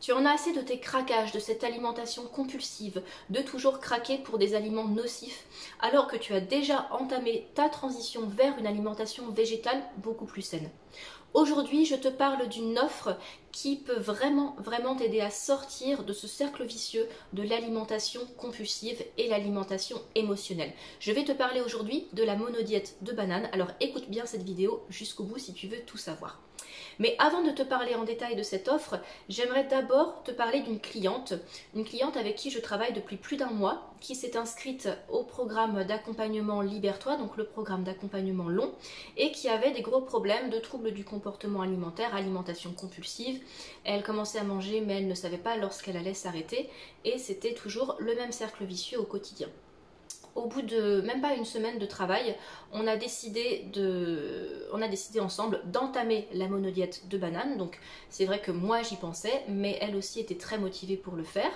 Tu en as assez de tes craquages, de cette alimentation compulsive, de toujours craquer pour des aliments nocifs, alors que tu as déjà entamé ta transition vers une alimentation végétale beaucoup plus saine. Aujourd'hui, je te parle d'une offre qui peut vraiment t'aider à sortir de ce cercle vicieux de l'alimentation compulsive et l'alimentation émotionnelle. Je vais te parler aujourd'hui de la monodiète de banane, alors écoute bien cette vidéo jusqu'au bout si tu veux tout savoir. Mais avant de te parler en détail de cette offre, j'aimerais d'abord te parler d'une cliente, avec qui je travaille depuis plus d'un mois, qui s'est inscrite au programme d'accompagnement Libère-toi, donc le programme d'accompagnement long, et qui avait des gros problèmes de troubles du comportement alimentaire, alimentation compulsive. Elle commençait à manger mais elle ne savait pas lorsqu'elle allait s'arrêter et c'était toujours le même cercle vicieux au quotidien. Au bout de même pas une semaine de travail, on a décidé, ensemble d'entamer la monodiète de banane. Donc c'est vrai que moi j'y pensais, mais elle aussi était très motivée pour le faire.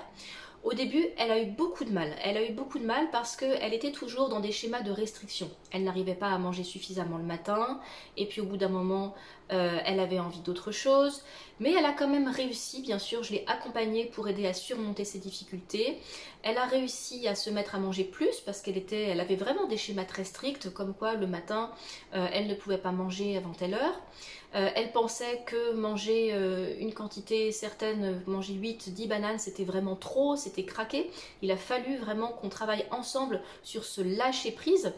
Au début, elle a eu beaucoup de mal. Elle a eu beaucoup de mal parce qu'elle était toujours dans des schémas de restriction. Elle n'arrivait pas à manger suffisamment le matin. Et puis au bout d'un moment, elle avait envie d'autre chose. Mais elle a quand même réussi, bien sûr. Je l'ai accompagnée pour aider à surmonter ses difficultés. Elle a réussi à se mettre à manger plus parce qu'elle avait vraiment des schémas très stricts. Comme quoi, le matin, elle ne pouvait pas manger avant telle heure. Elle pensait que manger une quantité certaine, manger 8-10 bananes, c'était vraiment trop, c'était craqué. Il a fallu vraiment qu'on travaille ensemble sur ce lâcher prise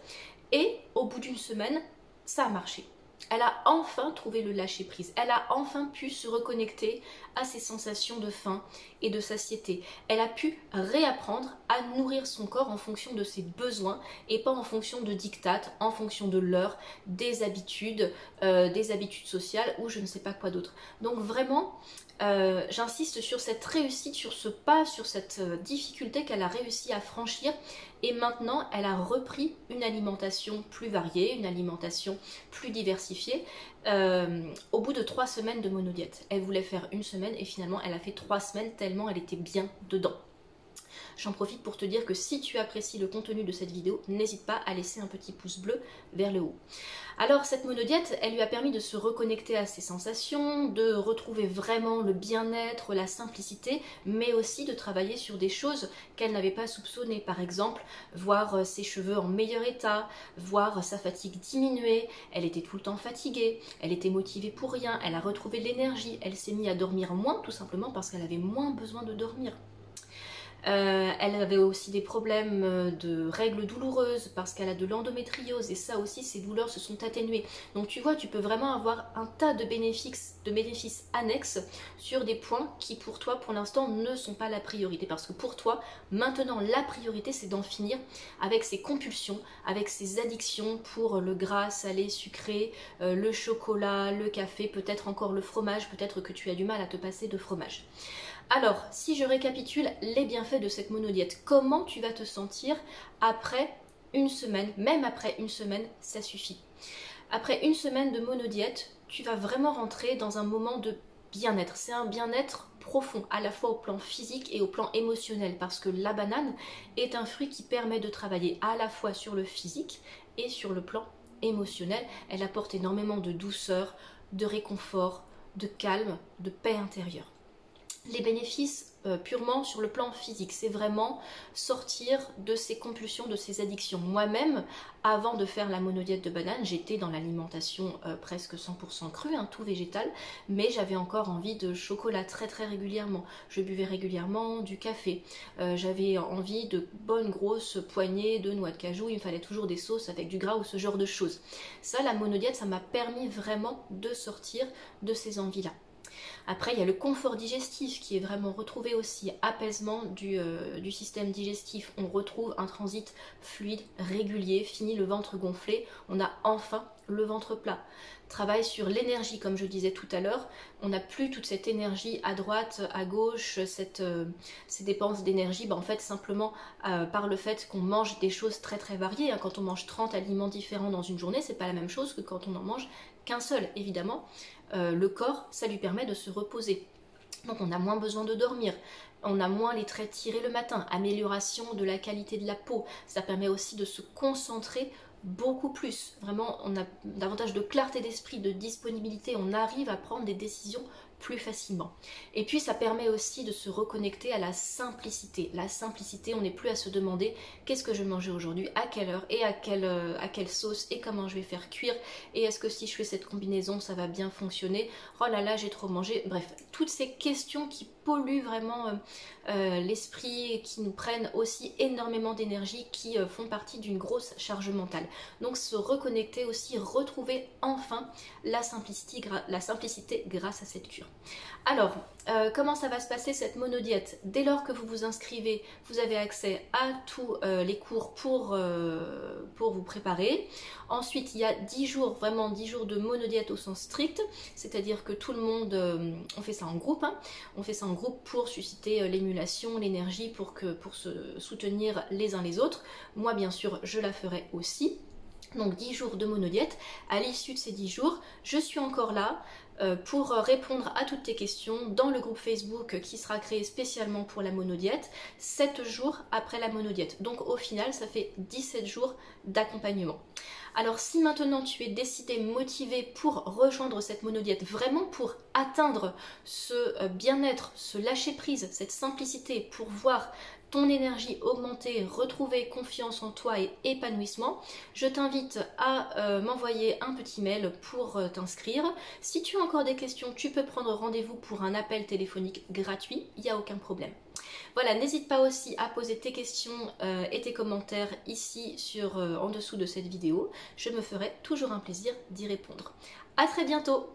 et au bout d'une semaine, ça a marché. Elle a enfin trouvé le lâcher prise, elle a enfin pu se reconnecter à ses sensations de faim et de satiété. Elle a pu réapprendre à nourrir son corps en fonction de ses besoins et pas en fonction de dictates, en fonction de l'heure, des habitudes sociales ou je ne sais pas quoi d'autre. Donc vraiment, j'insiste sur cette réussite, sur ce pas, sur cette difficulté qu'elle a réussi à franchir et maintenant elle a repris une alimentation plus variée, une alimentation plus diversifiée au bout de 3 semaines de monodiète. Elle voulait faire une semaine et finalement elle a fait 3 semaines tellement elle était bien dedans. J'en profite pour te dire que si tu apprécies le contenu de cette vidéo, n'hésite pas à laisser un petit pouce bleu vers le haut. Alors cette monodiète, elle lui a permis de se reconnecter à ses sensations, de retrouver vraiment le bien-être, la simplicité, mais aussi de travailler sur des choses qu'elle n'avait pas soupçonnées. Par exemple, voir ses cheveux en meilleur état, voir sa fatigue diminuer, elle était tout le temps fatiguée, elle était motivée pour rien, elle a retrouvé de l'énergie, elle s'est mise à dormir moins tout simplement parce qu'elle avait moins besoin de dormir. Elle avait aussi des problèmes de règles douloureuses parce qu'elle a de l'endométriose et ça aussi ses douleurs se sont atténuées. Donc tu vois, tu peux vraiment avoir un tas de bénéfices annexes sur des points qui pour toi pour l'instant ne sont pas la priorité parce que pour toi maintenant la priorité c'est d'en finir avec ses compulsions, avec ses addictions pour le gras, salé, sucré, le chocolat, le café, peut-être encore le fromage, peut-être que tu as du mal à te passer de fromage. Alors, si je récapitule les bienfaits de cette monodiète, comment tu vas te sentir après une semaine? Même après une semaine, ça suffit. Après une semaine de monodiète, tu vas vraiment rentrer dans un moment de bien-être. C'est un bien-être profond, à la fois au plan physique et au plan émotionnel, parce que la banane est un fruit qui permet de travailler à la fois sur le physique et sur le plan émotionnel. Elle apporte énormément de douceur, de réconfort, de calme, de paix intérieure. Les bénéfices purement sur le plan physique, c'est vraiment sortir de ces compulsions, de ces addictions. Moi-même, avant de faire la monodiète de banane, j'étais dans l'alimentation presque 100% crue, hein, tout végétal, mais j'avais encore envie de chocolat très régulièrement. Je buvais régulièrement du café, j'avais envie de bonnes grosses poignées de noix de cajou, il me fallait toujours des sauces avec du gras ou ce genre de choses. Ça, la monodiète, ça m'a permis vraiment de sortir de ces envies-là. Après, il y a le confort digestif qui est vraiment retrouvé aussi, apaisement du système digestif. On retrouve un transit fluide, régulier, fini le ventre gonflé, on a enfin le ventre plat. Travail sur l'énergie, comme je disais tout à l'heure, on n'a plus toute cette énergie à droite, à gauche, ces dépenses d'énergie, en fait simplement par le fait qu'on mange des choses très variées. Hein. Quand on mange 30 aliments différents dans une journée, c'est pas la même chose que quand on en mange qu'un seul, évidemment. Le corps, ça lui permet de se reposer. Donc on a moins besoin de dormir, on a moins les traits tirés le matin, amélioration de la qualité de la peau, ça permet aussi de se concentrer beaucoup plus. Vraiment, on a davantage de clarté d'esprit, de disponibilité, on arrive à prendre des décisions plus facilement. Et puis ça permet aussi de se reconnecter à la simplicité. La simplicité, on n'est plus à se demander qu'est-ce que je vais manger aujourd'hui, à quelle heure et à quelle sauce et comment je vais faire cuire et est-ce que si je fais cette combinaison ça va bien fonctionner, oh là là j'ai trop mangé, bref, toutes ces questions qui polluent vraiment l'esprit et qui nous prennent aussi énormément d'énergie, qui font partie d'une grosse charge mentale. Donc se reconnecter aussi, retrouver enfin la simplicité grâce à cette cure. Alors, comment ça va se passer cette monodiète? Dès lors que vous vous inscrivez, vous avez accès à tous les cours pour vous préparer. Ensuite, il y a 10 jours, vraiment 10 jours de monodiète au sens strict, c'est-à-dire que tout le monde, on fait ça en groupe, hein, on fait ça en groupe pour susciter l'émulation, l'énergie, pour se soutenir les uns les autres. Moi, bien sûr, je la ferai aussi. Donc 10 jours de monodiète, à l'issue de ces 10 jours, je suis encore là pour répondre à toutes tes questions dans le groupe Facebook qui sera créé spécialement pour la monodiète, 7 jours après la monodiète. Donc au final, ça fait 17 jours d'accompagnement. Alors si maintenant tu es décidé, motivé pour rejoindre cette monodiète, vraiment pour atteindre ce bien-être, ce lâcher-prise, cette simplicité, pour voir ton énergie augmenter, retrouver confiance en toi et épanouissement, je t'invite à m'envoyer un petit mail pour t'inscrire. Si tu as encore des questions, tu peux prendre rendez-vous pour un appel téléphonique gratuit, il n'y a aucun problème. Voilà, n'hésite pas aussi à poser tes questions et tes commentaires ici en dessous de cette vidéo. Je me ferai toujours un plaisir d'y répondre. À très bientôt!